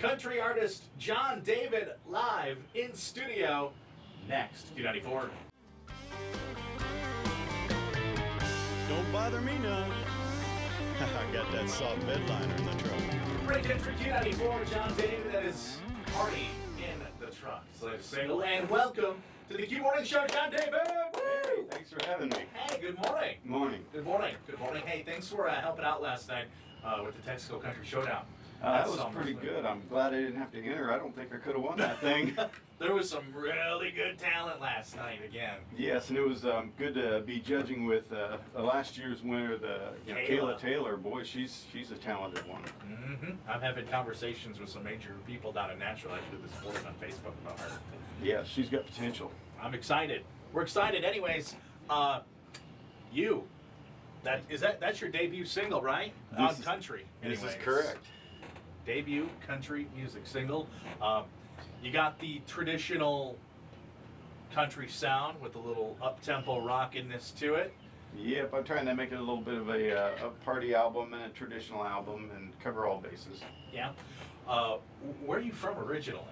country artist Jon David live in studio next. Q94. Don't bother me none. I got that soft bedliner in the truck. Break it for Q94, Jon David. That is Party in the Truck. Slave single, and welcome to the Q Morning Show, Jon David. Woo! Hey, thanks for having me. Hey, good morning. Morning. Good morning. Good morning. Hey, thanks for helping out last night with the Texaco Country Showdown. That was pretty good. I'm glad I didn't have to enter. I don't think I could have won that thing. There was some really good talent last night again. Yes, and it was good to be judging with last year's winner, the Kayla Taylor. Boy, she's a talented one. Mm-hmm. I'm having conversations with some major people down in Nashville. I did this post on Facebook about her. Yeah, she's got potential. I'm excited. We're excited. Anyways, you. That's your debut single, right? On country. Anyways. This is correct. Debut country music single. You got the traditional country sound with a little up-tempo rockiness to it. Yep, I'm trying to make it a little bit of a party album and a traditional album and cover all bases. Yeah. Where are you from originally?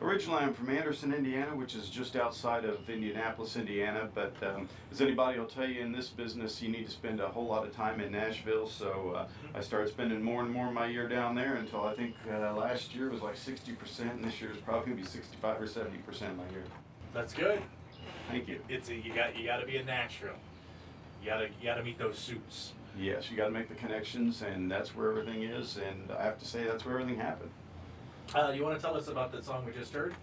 Originally, I'm from Anderson, Indiana, which is just outside of Indianapolis, Indiana. But as anybody will tell you, in this business, you need to spend a whole lot of time in Nashville. So I started spending more and more of my year down there until I think last year was like 60%, and this year is probably going to be 65 or 70% my year. That's good. Thank you. You got to be in Nashville. You got to meet those suits. Yes, you got to make the connections, and that's where everything is. And I have to say, that's where everything happened. You want to tell us about the song we just heard?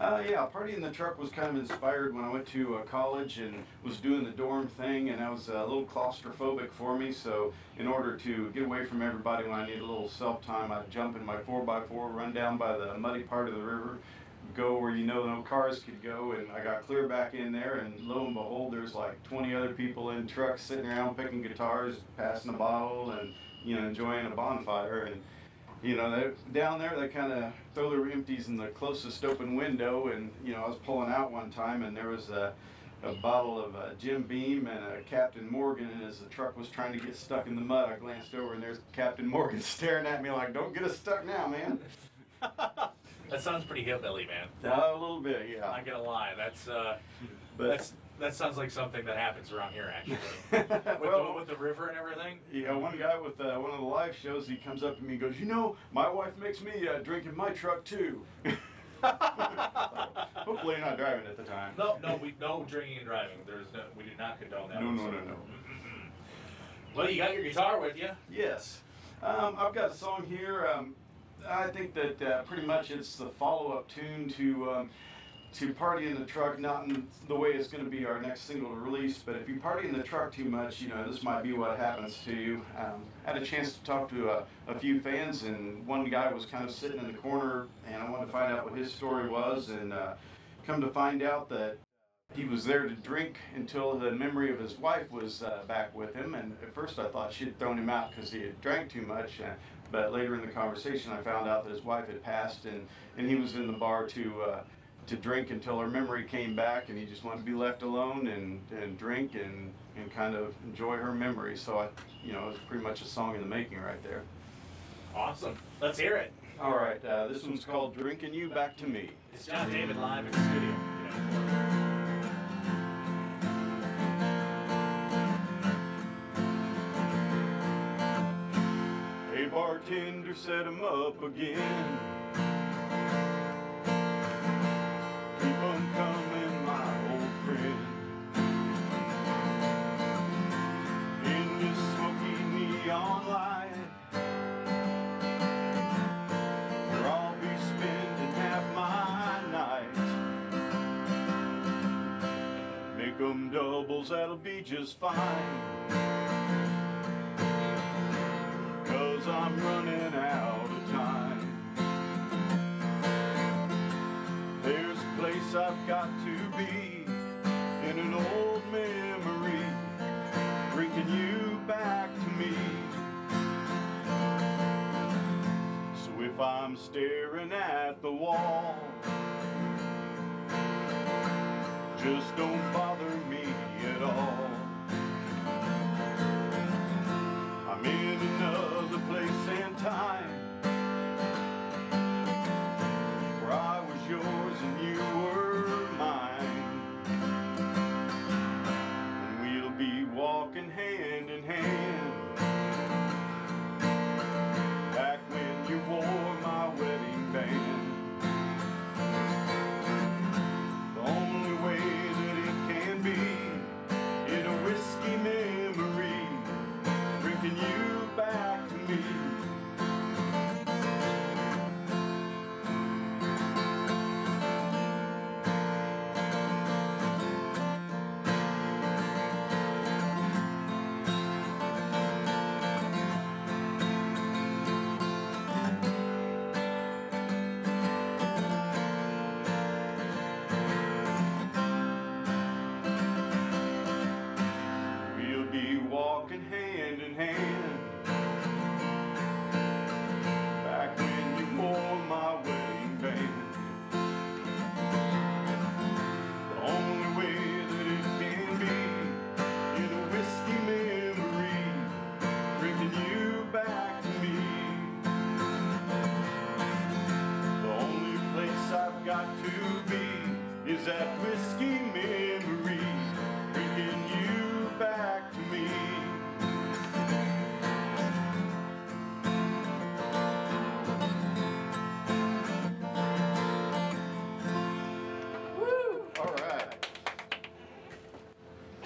Yeah, Party in the Truck was kind of inspired when I went to college and was doing the dorm thing, and that was a little claustrophobic for me, so in order to get away from everybody when I needed a little self-time, I'd jump in my 4x4, run down by the muddy part of the river, go where no cars could go, and I got clear back in there, and lo and behold, there's like 20 other people in trucks sitting around picking guitars, passing a bottle, and enjoying a bonfire. And down there, they kind of throw their empties in the closest open window, and, I was pulling out one time, and there was a bottle of Jim Beam and a Captain Morgan, and as the truck was trying to get stuck in the mud, I glanced over, and there's Captain Morgan staring at me like, don't get us stuck now, man. That sounds pretty hillbilly, man. A little bit, yeah. I'm not going to lie. That sounds like something that happens around here, actually. With the river and everything? Yeah, one guy with one of the live shows, he comes up to me and goes, my wife makes me drink in my truck, too. Hopefully you're not driving at the time. No drinking and driving. We do not condone that. No. Well, you got your guitar with you. Yes. I've got a song here. I think that pretty much it's the follow-up tune to Party in the Truck, not in the way it's going to be our next single to release, but if you party in the truck too much, this might be what happens to you. I had a chance to talk to a few fans, and one guy was kind of sitting in the corner, and I wanted to find out what his story was, and come to find out that he was there to drink until the memory of his wife was back with him, and at first I thought she had thrown him out because he had drank too much, but later in the conversation I found out that his wife had passed, and he was in the bar to drink until her memory came back, and he just wanted to be left alone and drink and kind of enjoy her memory. So it's pretty much a song in the making right there. Awesome. Let's hear it. All right. This one's called Drinkin' You Back to Me. It's Jon David live in the studio. Hey, bartender, set him up again. Doubles, that'll be just fine, 'cause I'm running out of time. There's a place I've got to be in an old memory, bringing you back to me. So if I'm staring at the wall, just don't bother me at all. I'm in another place and time,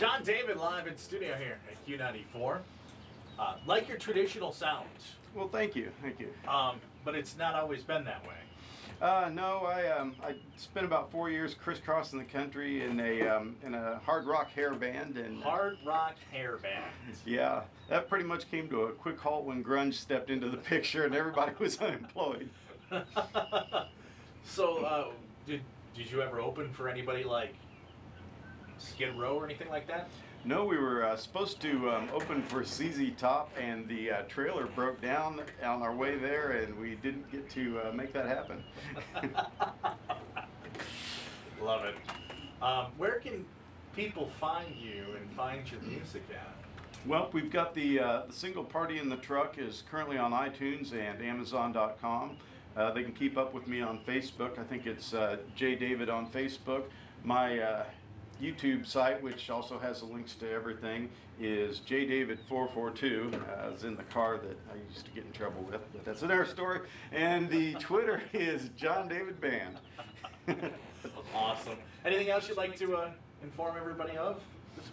Jon David live in studio here at Q94. Like your traditional sounds. Well, thank you, thank you. But it's not always been that way. No, I spent about 4 years crisscrossing the country in a hard rock hair band and hard rock hair band. Yeah, that pretty much came to a quick halt when grunge stepped into the picture and everybody was unemployed. So, did you ever open for anybody like Skid Row or anything like that? No, we were supposed to open for ZZ Top, and the trailer broke down on our way there, and we didn't get to make that happen. Love it. Where can people find you and find your music at? Well, we've got the single Party in the Truck is currently on iTunes and Amazon.com. They can keep up with me on Facebook. I think it's JDavid on Facebook. My YouTube site, which also has the links to everything, is JDavid442. It's in the car that I used to get in trouble with, but that's another story. And the Twitter is Jon David Band. Awesome. Anything else you'd like to inform everybody of?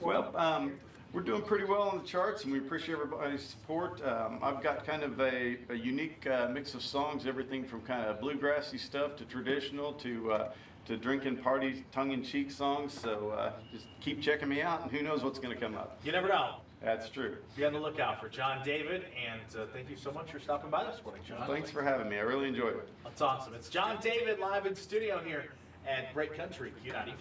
Well, we're doing pretty well on the charts, and we appreciate everybody's support. I've got kind of a unique mix of songs, everything from kind of bluegrassy stuff to traditional to drinking party tongue-in-cheek songs. So just keep checking me out, and who knows what's going to come up. You never know. That's true. Be on the lookout for Jon David, and thank you so much for stopping by this morning, Jon. Thanks for having me. I really enjoyed it. That's awesome. It's Jon David live in studio here at Great Country Q94.